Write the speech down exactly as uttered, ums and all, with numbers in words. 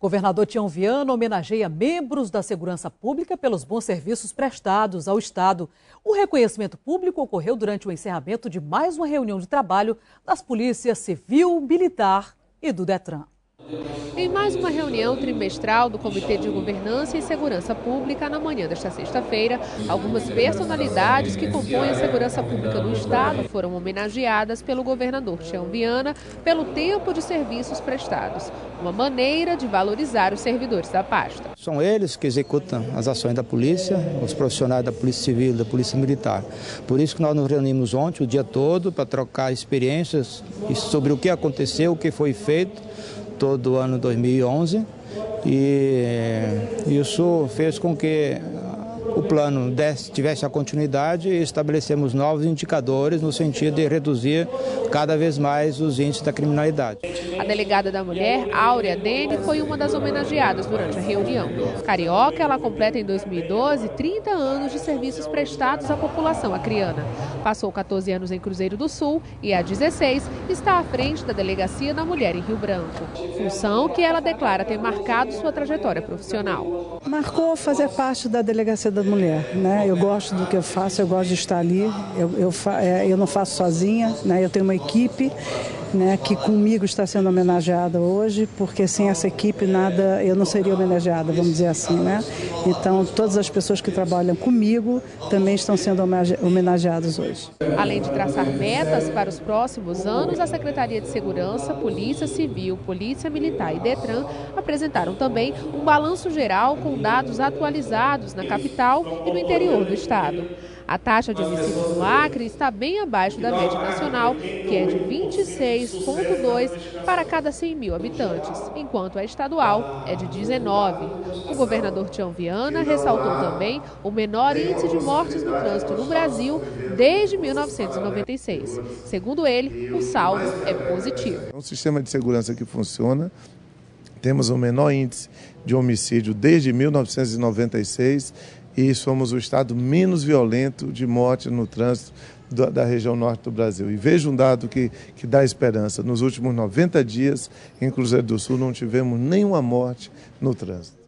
Governador Tião Viana homenageia membros da segurança pública pelos bons serviços prestados ao Estado. O reconhecimento público ocorreu durante o encerramento de mais uma reunião de trabalho das polícias civil, militar e do DETRAN. Em mais uma reunião trimestral do Comitê de Governança e Segurança Pública, na manhã desta sexta-feira, algumas personalidades que compõem a segurança pública do Estado foram homenageadas pelo governador Tião Viana pelo tempo de serviços prestados, uma maneira de valorizar os servidores da pasta. São eles que executam as ações da polícia, os profissionais da Polícia Civil, da Polícia Militar. Por isso que nós nos reunimos ontem, o dia todo, para trocar experiências sobre o que aconteceu, o que foi feito, do ano dois mil e onze, e isso fez com que o plano desse, tivesse a continuidade, e estabelecemos novos indicadores no sentido de reduzir cada vez mais os índices da criminalidade. A delegada da mulher, Áurea Deni, foi uma das homenageadas durante a reunião. Carioca, ela completa em dois mil e doze trinta anos de serviços prestados à população acriana. Passou quatorze anos em Cruzeiro do Sul e há dezesseis está à frente da delegacia da mulher em Rio Branco. Função que ela declara ter marcado sua trajetória profissional. Marcou fazer parte da delegacia da mulher, né? Eu gosto do que eu faço, eu gosto de estar ali, eu, eu, eu não faço sozinha, né? Eu tenho uma equipe, né, que comigo está sendo homenageada hoje, porque sem essa equipe nada, eu não seria homenageada, vamos dizer assim, né? Então todas as pessoas que trabalham comigo também estão sendo homenageadas hoje. Além de traçar metas para os próximos anos, a Secretaria de Segurança, Polícia Civil, Polícia Militar e DETRAN apresentaram também um balanço geral com dados atualizados na capital e no interior do estado. A taxa de homicídios no Acre está bem abaixo da média nacional, que é de vinte e seis vírgula dois para cada cem mil habitantes, enquanto a estadual é de dezenove. O governador Tião Viana ressaltou também o menor índice de mortes no trânsito no Brasil desde mil novecentos e noventa e seis. Segundo ele, o saldo é positivo. É um sistema de segurança que funciona. Temos o menor índice de homicídio desde mil novecentos e noventa e seis e somos o estado menos violento de morte no trânsito da, da região norte do Brasil. E vejo um dado que, que dá esperança. Nos últimos noventa dias, em Cruzeiro do Sul, não tivemos nenhuma morte no trânsito.